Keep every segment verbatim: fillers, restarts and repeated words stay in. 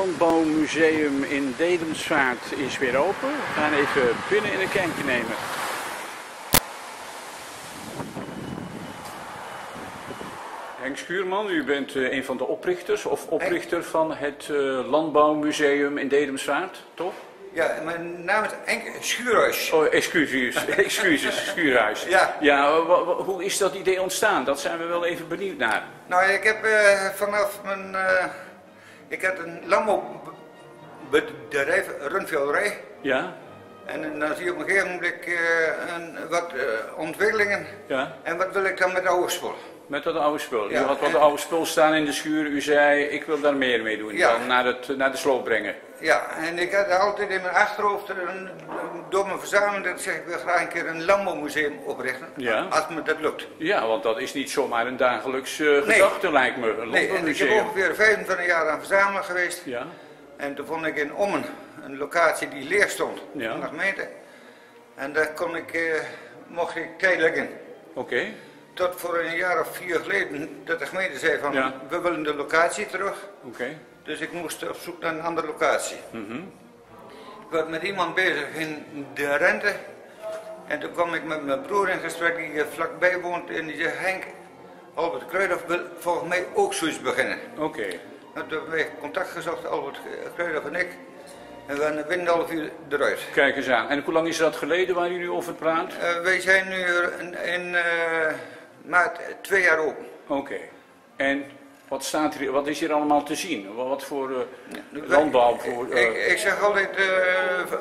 Landbouwmuseum in Dedemsvaart is weer open. We gaan even binnen in een kijkje nemen. Henk Schuurman, u bent uh, een van de oprichters of oprichter van het uh, Landbouwmuseum in Dedemsvaart, toch? Ja, mijn naam is Henk Schuurhuis. Oh, excuses, excuses, Schuurhuis. Ja, ja hoe is dat idee ontstaan? Dat zijn we wel even benieuwd naar. Nou, ik heb uh, vanaf mijn... Uh, ik had een landbouwbedrijf, rundveelderij. Ja. En dan zie je op een gegeven moment uh, een, wat uh, ontwikkelingen. Ja. En wat wil ik dan met oude spul? Met dat oude spul. Ja, u had wat oude spul staan in de schuur. U zei, ik wil daar meer mee doen. Ja. Dan naar, het, naar de sloop brengen. Ja, en ik had altijd in mijn achterhoofd, een, door mijn verzameling, dat zeg ik, wil graag een keer een landbouwmuseum oprichten. Ja. Als me dat lukt. Ja, want dat is niet zomaar een dagelijks uh, gedachte, nee. Lijkt me. Een landbouwmuseum. Nee, en ik heb ongeveer vijfentwintig jaar aan verzamelen geweest. Ja. En toen vond ik in Ommen een locatie die leeg stond. Ja. Van de gemeente. En daar kon ik, uh, mocht ik tijdelijk in. Oké. Okay. Tot voor een jaar of vier geleden dat de gemeente zei van, ja, we willen de locatie terug. Okay. Dus ik moest op zoek naar een andere locatie. Mm-hmm. Ik was met iemand bezig in de rente. En toen kwam ik met mijn broer in gesprek die hier vlakbij woont. En die zei, Henk, Albert Kruidhoff wil volgens mij ook zoiets beginnen. Okay. En toen hebben we contact gezocht, Albert Kruidhoff en ik. En we zijn binnen een half uur eruit. Kijk eens aan. En hoe lang is dat geleden waar jullie over praat? Uh, wij zijn nu in... in uh, maar twee jaar open. Oké. Okay. En wat, staat hier, wat is hier allemaal te zien? Wat voor uh, ja, landbouw? Voor, uh... ik, ik zeg altijd, uh,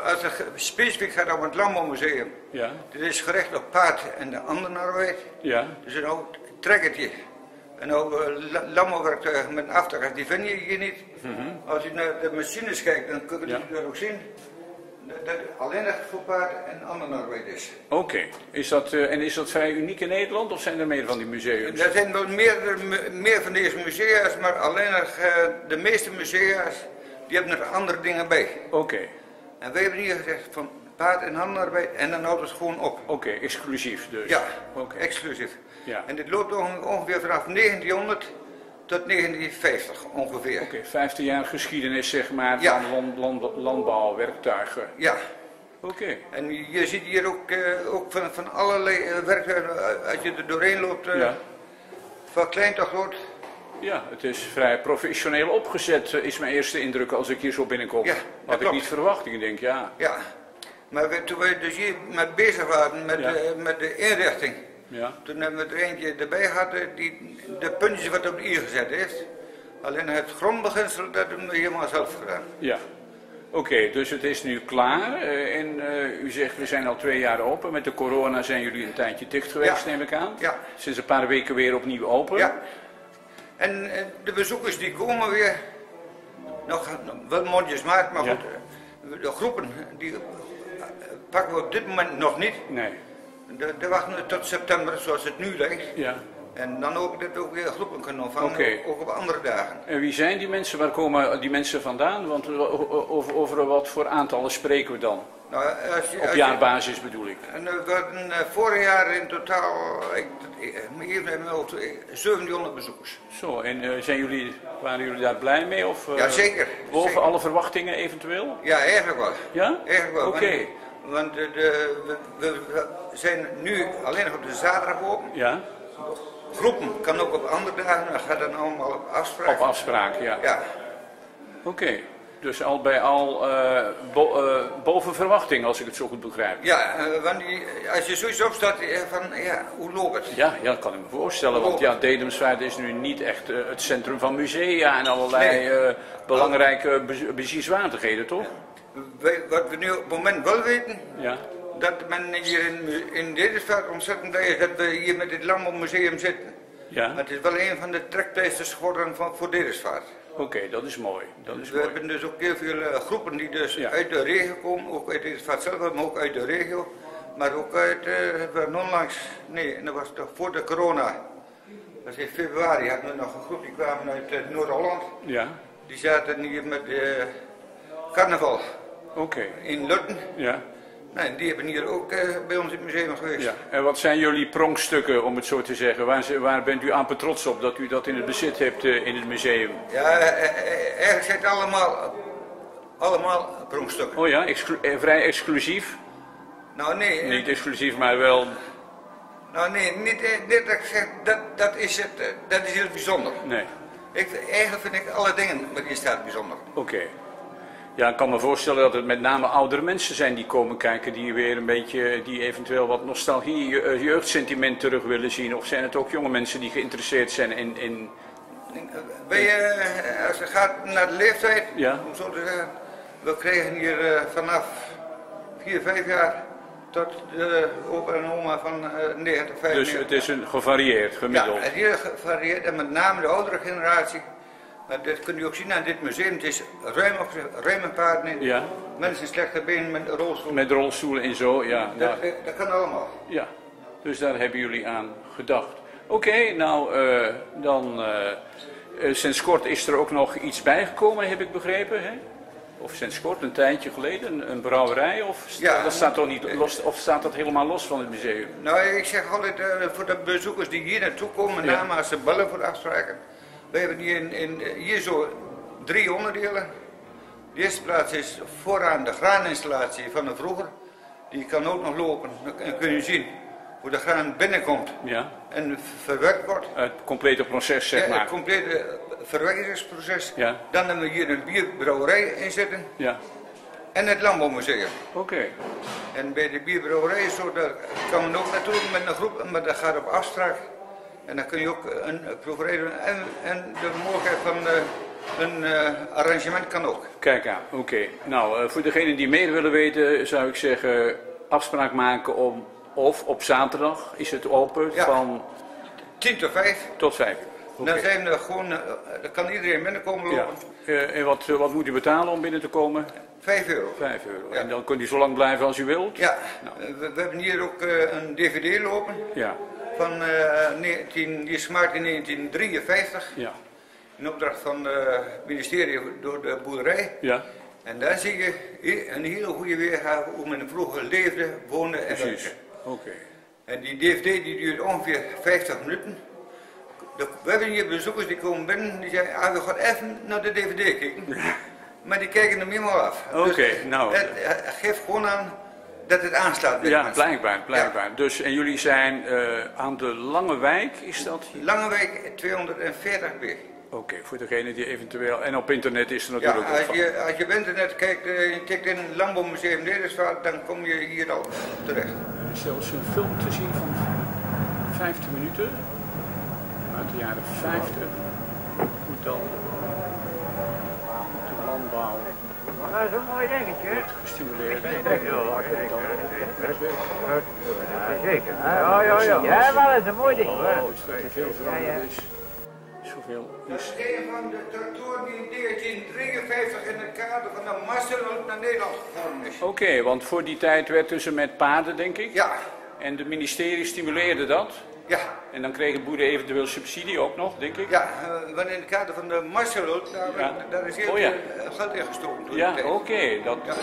als het specifiek gaat om het landbouwmuseum. Ja. Dit is gericht op paard en de anderenarbeid. Ja. Dus een oud trekkertje. Een oud uh, landbouwwerktuig met een aftakker, die vind je hier niet. Mm-hmm. Als je naar de machines kijkt, dan kun je ja. dat ook zien. Dat alleen echt voor paard en anderenarbeid is. Oké. Okay. Is dat, uh, en is dat vrij uniek in Nederland of zijn er meer van die musea's? Er zijn wel meer, meer van deze musea's, maar alleen nog, uh, de meeste musea's die hebben er andere dingen bij. Oké. Okay. En wij hebben hier gezegd van paard en anderenarbeid en dan houdt het gewoon op. Oké, okay, exclusief dus. Ja, okay. exclusief. Ja. En dit loopt ongeveer vanaf negentienhonderd. Tot negentienvijftig ongeveer. Oké, okay, vijftien jaar geschiedenis zeg maar ja. van land, land, landbouwwerktuigen. Ja. Oké. Okay. En je ziet hier ook, uh, ook van, van allerlei uh, werktuigen, als je er doorheen loopt, uh, ja. van klein tot groot. Ja, het is vrij professioneel opgezet, uh, is mijn eerste indruk als ik hier zo binnenkom. Ja, dat had klopt. Ik niet verwacht, ik denk ja. Ja, maar we, toen we dus hier met bezig waren met, ja. de, met de inrichting. Ja. Toen hebben we er eentje erbij gehad die de puntjes wat op de i gezet heeft. Alleen het grondbeginsel, dat hebben we helemaal zelf gedaan. Ja. Oké, okay, dus het is nu klaar. Uh, en uh, u zegt, we zijn al twee jaar open. Met de corona zijn jullie een tijdje dicht geweest, ja. neem ik aan. Ja. Sinds een paar weken weer opnieuw open. Ja. En uh, de bezoekers die komen weer. Nog, nog wel mondjesmaat, maar ja. goed. De groepen, die pakken we op dit moment nog niet. Nee. Daar wachten we tot september, zoals het nu lijkt. Ja. En dan ook dat we ook weer groepen kunnen ontvangen, okay. ook op andere dagen. En wie zijn die mensen? Waar komen die mensen vandaan? Want over, over wat voor aantallen spreken we dan? Nou, als je, op als jaarbasis je, bedoel ik. En we hadden vorig jaar in totaal, ik, hier hebben we ook zeventienhonderd bezoekers. Zo, en uh, zijn jullie, waren jullie daar blij mee? Of, uh, ja, zeker. Boven zeker. alle verwachtingen eventueel? Ja, eigenlijk wel. Ja? Eigenlijk wel. Oké. Okay. Want de, de, we, we zijn nu alleen nog op de zaterdag open. Ja. Groepen kan ook op andere dagen, dan gaat dan allemaal op afspraak. Op afspraak, ja. ja. Oké, okay. Dus al bij al uh, bo, uh, boven verwachting, als ik het zo goed begrijp. Ja, uh, want die, als je zoiets opstaat, van ja, hoe loopt het? Ja, ja, dat kan ik me voorstellen, want ja, Dedemsvaart is nu niet echt uh, het centrum van musea en allerlei nee. uh, belangrijke uh, bezienswaardigheden, toch? Ja. Wij, wat we nu op het moment wel weten, ja. dat men hier in, in Dedemsvaart ontzettend blij is dat we hier met dit landbouwmuseum zitten. Ja. Maar het is wel een van de trekpleisters geworden van, voor Dedemsvaart. Oké, okay, dat is mooi. Dat is we mooi. hebben dus ook heel veel uh, groepen die dus ja. uit de regio komen, ook uit Dedemsvaart zelf, maar ook uit de regio. Maar ook uit, uh, onlangs, nee, en dat was toch voor de corona, dat was in februari, hadden we nog een groep die kwamen uit uh, Noord-Holland. Ja. Die zaten hier met uh, carnaval. Oké. Okay. In Lutten. Ja. Nee, die hebben hier ook uh, bij ons in het museum geweest. Ja. En wat zijn jullie pronkstukken, om het zo te zeggen? Waar, waar bent u aan trots op dat u dat in het bezit hebt uh, in het museum? Ja, eigenlijk zijn het allemaal, allemaal pronkstukken. Oh ja, exclu vrij exclusief? Nou nee. Niet exclusief, maar wel... Nou nee, niet, niet dat ik zeg, dat, dat is het, dat is heel bijzonder. Nee. Ik, eigenlijk vind ik alle dingen wat hier staat bijzonder. Oké. Okay. Ja, ik kan me voorstellen dat het met name oudere mensen zijn die komen kijken, die weer een beetje, die eventueel wat nostalgie, jeugdsentiment terug willen zien. Of zijn het ook jonge mensen die geïnteresseerd zijn in... in, in... Bij, uh, als het gaat naar de leeftijd, ja? Om zo te zeggen, we kregen hier uh, vanaf vier, vijf jaar tot de opa en oma van uh, negentig, vijfennegentig. Dus het is een gevarieerd gemiddeld? Ja, het is heel gevarieerd en met name de oudere generatie. Maar dat kunt u ook zien aan dit museum. Het is ruim, ruim een paard in. Ja. Mensen slechte benen met rolstoelen. Met rolstoelen en zo, ja. Dat, nou, dat kan allemaal. Ja, dus daar hebben jullie aan gedacht. Oké, okay, nou uh, dan... Uh, uh, sinds kort is er ook nog iets bijgekomen, heb ik begrepen, hè? Of sinds kort, een tijdje geleden, een, een brouwerij? Of, ja, dat staat toch niet los, of staat dat helemaal los van het museum? Nou, ik zeg altijd uh, voor de bezoekers die hier naartoe komen, met name als ze bellen voor afspraken. We hebben hier, in, in, hier zo drie onderdelen. De eerste plaats is vooraan de graaninstallatie van de vroeger. Die kan ook nog lopen. Dan kun je zien hoe de graan binnenkomt, ja, en verwerkt wordt. Het complete proces, zeg maar. Ja, het complete verwerkingsproces. Ja. Dan hebben we hier een bierbrouwerij in zitten. Ja. En het landbouwmuseum. Oké. Okay. En bij de bierbrouwerij is zo, daar kan men ook naartoe met een groep, maar dat gaat op afspraak. En dan kun je ook een proeverij doen en, en de mogelijkheid van uh, een uh, arrangement kan ook. Kijk aan, oké. Okay. Nou, uh, voor degenen die meer willen weten zou ik zeggen afspraak maken om, of op zaterdag is het open, ja, van... tien tot vijf. Tot vijf. Okay. Dan zijn we gewoon, uh, dan kan iedereen binnenkomen lopen. Ja. Uh, en wat, uh, wat moet u betalen om binnen te komen? vijf euro. vijf euro. Ja. En dan kunt u zo lang blijven als u wilt? Ja. Nou. We, we hebben hier ook uh, een dvd lopen. Ja. Van, uh, negentien, die is gemaakt in negentien drieënvijftig, ja, in opdracht van uh, het ministerie door de boerderij. Ja. En daar zie je een hele goede weergave hoe men vroeger leefde, woonde en werkte. Okay. En die dvd die duurt ongeveer vijftig minuten. De, we hebben hier bezoekers die komen binnen die zeggen, ah, we gaan even naar de dvd kijken. Maar die kijken hem helemaal af. Oké, okay, dus nou. Het, het geeft gewoon aan dat het aanslaat. Ja, blijkbaar, blijkbaar. Ja. Dus, en jullie zijn uh, aan de Langewijk, is dat? Langewijk tweehonderdveertig B. Oké, okay, voor degene die eventueel... En op internet is er natuurlijk ook, ja, als je, als je op internet kijkt, uh, je kijkt in het Landbouwmuseum Dedemsvaart, dan kom je hier al terecht. Er is zelfs een film te zien van vijftien minuten, uit de jaren vijftig. Hoe dan? De landbouw. Dat is een mooi dingetje. Gestimuleerd. Ja, zeker. Ja, ja, ja. Ja, maar dat is een mooi ding. Oh, is dat er veel veranderd is. Zoveel is. Dat is een van de tractoren die in negentien drieënvijftig in het kader van de Marshallhulp naar Nederland gevormd is. Oké, okay, want voor die tijd werd dus met paarden, denk ik? Ja. En de ministerie stimuleerde dat? Ja. En dan kregen boeren eventueel subsidie ook nog, denk ik? Ja, want in het kader van de Marshallhulp, daar, ja, daar is heel, oh, ja, veel geld in gestoken. Ja, oké. Okay, dat... ja.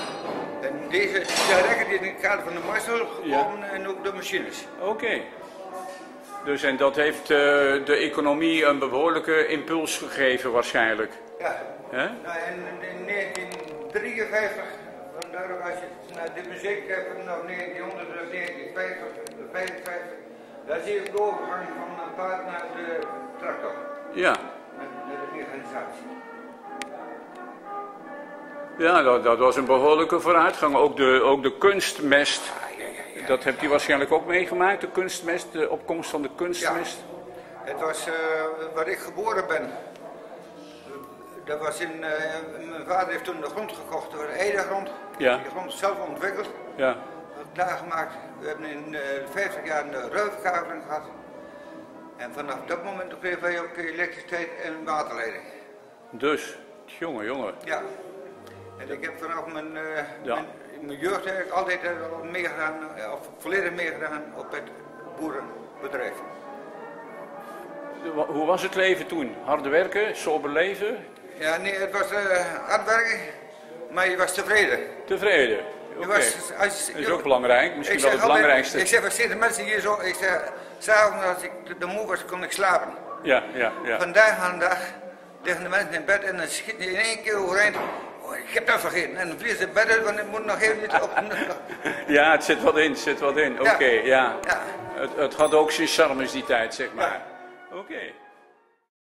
En deze rekken is in het kader van de Marshallhulp gekomen, ja, en ook de machines. Oké. Okay. Dus en dat heeft uh, de economie een behoorlijke impuls gegeven waarschijnlijk? Ja. Huh? Nou, en in negentien drieënvijftig, daarom als je naar dit museum kijkt, of negentienhonderd of negentien vijfenvijftig, daar zie je de overgang van een paard naar de tractor. Ja. Met, met de mechanisatie. Ja, dat, dat was een behoorlijke vooruitgang. Ook de, ook de kunstmest, ah, ja, ja, ja, dat hebt u waarschijnlijk ook meegemaakt, de kunstmest, de opkomst van de kunstmest. Ja. Het was uh, waar ik geboren ben. Dat was in, uh, mijn vader heeft toen de grond gekocht, dat was een heidegrond. Ja. Die grond zelf ontwikkeld. Ja. Klaargemaakt. We hebben in uh, vijftig jaar een ruilverkaveling gehad. En vanaf dat moment kregen wij ook elektriciteit en waterleiding. Dus, jongen, jongen. Ja. En ik heb vanaf mijn, uh, ja. mijn, mijn jeugd eigenlijk altijd al meegedaan, of volledig meegedaan op het boerenbedrijf. Hoe was het leven toen? Harde werken, sober leven? Ja, nee, het was uh, hard werken, maar je was tevreden. Tevreden. Okay. Als, als, dat is ook belangrijk, misschien wel het altijd, belangrijkste. Ik zeg, er zitten mensen hier zo, ik zeg, s'avonds als ik de, de moe was, kon ik slapen. Ja, ja, ja. Vandaag aan de dag liggen de mensen in bed en dan schiet die in één keer overeind. Oh, ik heb dat vergeten. En dan vliegen ze bed uit, want ik moet nog even niet op. Ja, het zit wat in, het zit wat in. Oké, okay, ja. ja. ja. Het, het had ook zijn charmes die tijd, zeg maar. Ja. Oké. Okay.